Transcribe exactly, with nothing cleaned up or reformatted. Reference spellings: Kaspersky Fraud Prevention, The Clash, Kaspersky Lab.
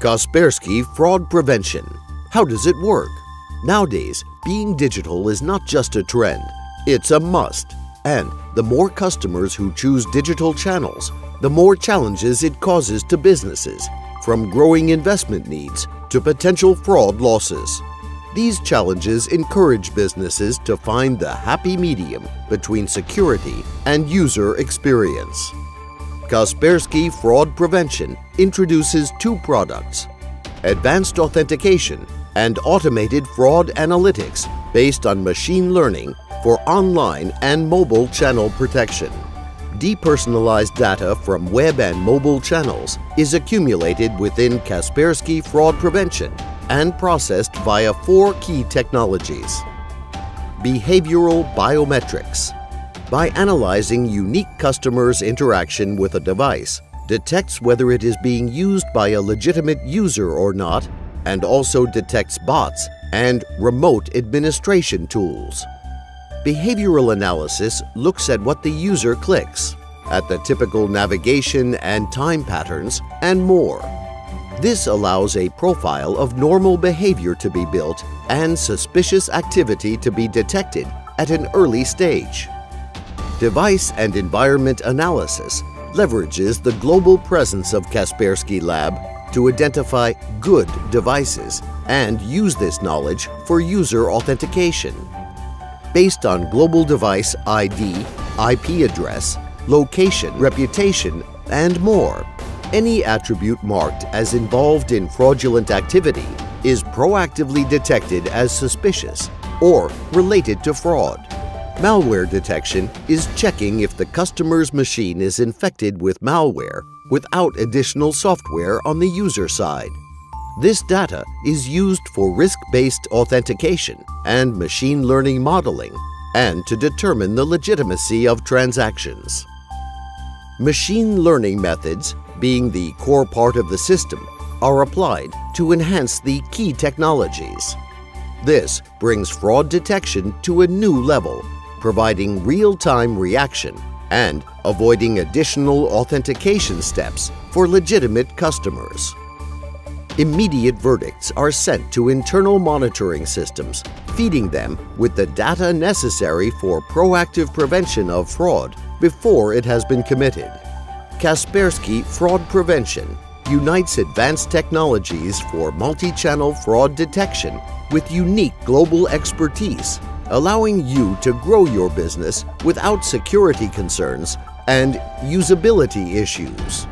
Kaspersky Fraud Prevention. How does it work? Nowadays, being digital is not just a trend, it's a must. And the more customers who choose digital channels, the more challenges it causes to businesses, from growing investment needs to potential fraud losses. These challenges encourage businesses to find the happy medium between security and user experience. Kaspersky Fraud Prevention introduces two products: Advanced Authentication and Automated Fraud Analytics based on machine learning for online and mobile channel protection. Depersonalized data from web and mobile channels is accumulated within Kaspersky Fraud Prevention and processed via four key technologies. Behavioral biometrics. By analyzing unique customers' interaction with a device, detects whether it is being used by a legitimate user or not, and also detects bots and remote administration tools. Behavioral analysis looks at what the user clicks, at the typical navigation and time patterns, and more. This allows a profile of normal behavior to be built and suspicious activity to be detected at an early stage. Device and environment analysis leverages the global presence of Kaspersky Lab to identify good devices and use this knowledge for user authentication. Based on global device I D, I P address, location, reputation, and more, any attribute marked as involved in fraudulent activity is proactively detected as suspicious or related to fraud. Malware detection is checking if the customer's machine is infected with malware without additional software on the user side. This data is used for risk-based authentication and machine learning modeling, and to determine the legitimacy of transactions. Machine learning methods, being the core part of the system, are applied to enhance the key technologies. This brings fraud detection to a new level, providing real-time reaction and avoiding additional authentication steps for legitimate customers. Immediate verdicts are sent to internal monitoring systems, feeding them with the data necessary for proactive prevention of fraud before it has been committed. Kaspersky Fraud Prevention unites advanced technologies for multi-channel fraud detection with unique global expertise, allowing you to grow your business without security concerns and usability issues.